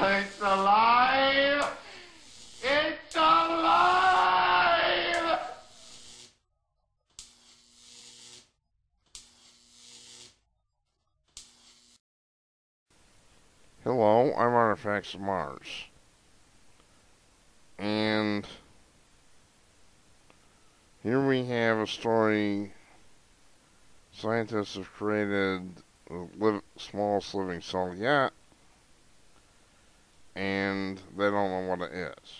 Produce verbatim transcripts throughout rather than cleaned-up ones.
It's alive! It's alive! Hello, I'm Artifacts of Mars. And here we have a story scientists have created a smallest living cell yet, and they don't know what it is.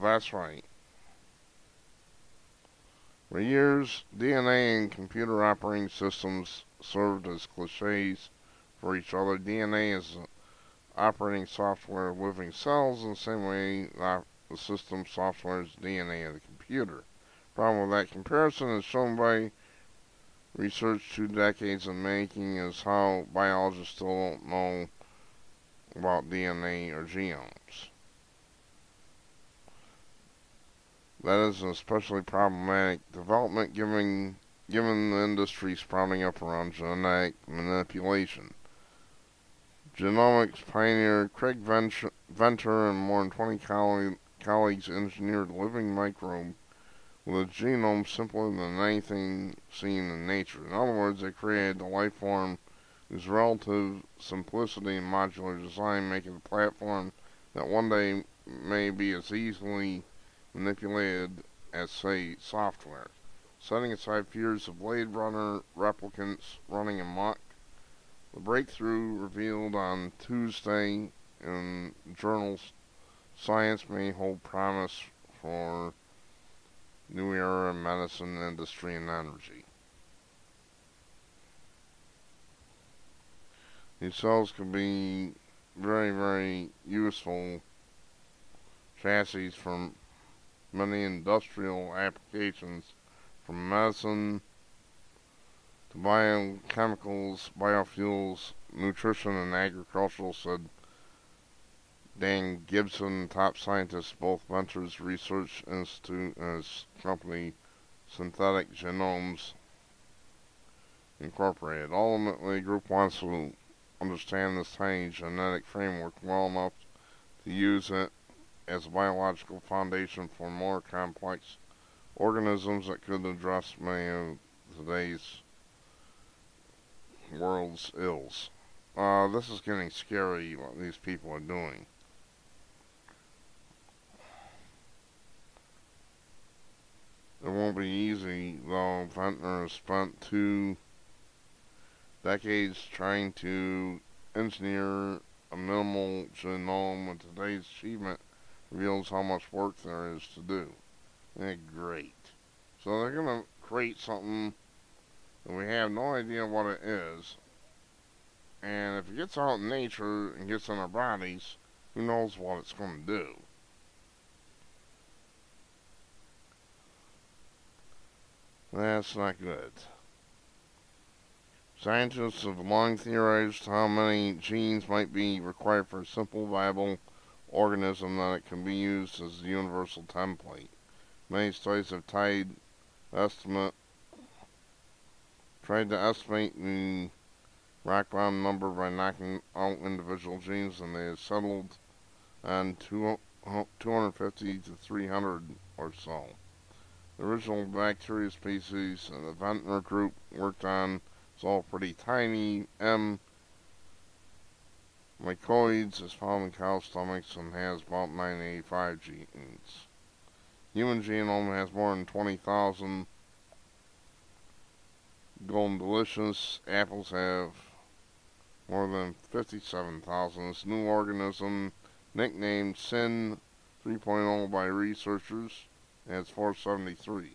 That's right. For years, D N A and computer operating systems served as cliches for each other. D N A is operating software of living cells in the same way the system software is D N A of the computer. The problem with that comparison is shown by research two decades in making is how biologists still don't know about D N A or genomes. That is an especially problematic development given, given the industry sprouting up around genetic manipulation. Genomics pioneer Craig Venter and more than twenty coll colleagues engineered living microbe with a genome simpler than anything seen in nature. In other words, they created a life form whose relative simplicity and modular design make it a platform that one day may be as easily manipulated as, say, software. Setting aside fears of Blade Runner replicants running amok, the breakthrough revealed on Tuesday in journals Science may hold promise for new era in medicine, industry, and energy. These cells can be very, very useful chassis for many industrial applications, from medicine to biochemicals, biofuels, nutrition, and agricultural, said Dan Gibson, top scientist, both Ventures Research Institute and his company Synthetic Genomes Incorporated. Ultimately, the group wants to understand this tiny genetic framework well enough to use it as a biological foundation for more complex organisms that could address many of today's world's ills. Uh, this is getting scary, what these people are doing. It won't be easy, though. Venter has spent two decades trying to engineer a minimal genome, and today's achievement reveals how much work there is to do. Eh, great. So they're going to create something that we have no idea what it is, and if it gets out in nature and gets in our bodies, who knows what it's going to do. That's not good. Scientists have long theorized how many genes might be required for a simple, viable organism that it can be used as the universal template. Many studies have tied estimate, tried to estimate the rock bottom number by knocking out individual genes, and they have settled on two hundred fifty to three hundred or so. The original bacteria species and the Venter group worked on is all pretty tiny. M. mycoides is found in cow stomachs and has about nine eighty-five genes. Human genome has more than twenty thousand. Golden Delicious apples have more than fifty-seven thousand. This new organism, nicknamed Syn three point oh by researchers, has four seventy-three.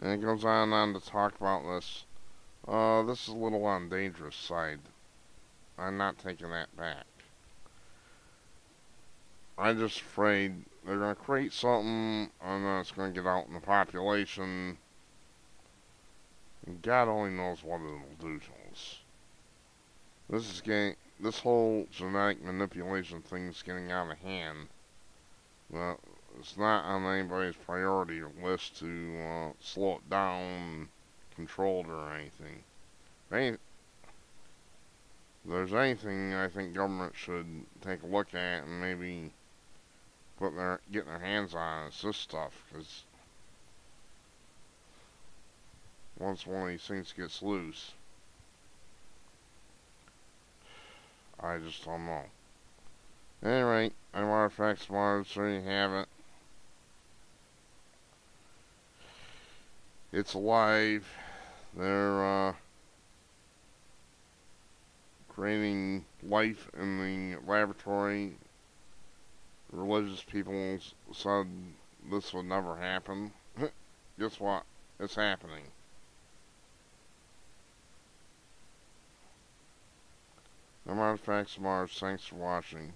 And it goes on and on to talk about this. Uh, this is a little on the dangerous side. I'm not taking that back. I'm just afraid they're going to create something and then it's going to get out in the population. God only knows what it'll do to us. This is getting, this whole genetic manipulation thing is getting out of hand. But it's not on anybody's priority or list to uh, slow it down, control it, or anything. Any, there's anything I think government should take a look at and maybe put their get their hands on, is this stuff, because once one of these things gets loose, I just don't know. Anyway, I'm Artifacts of Mars, so you have it. It's alive. They're uh, creating life in the laboratory. Religious people said this would never happen. Guess what? It's happening. I'm Artifacts of Mars. Thanks for watching.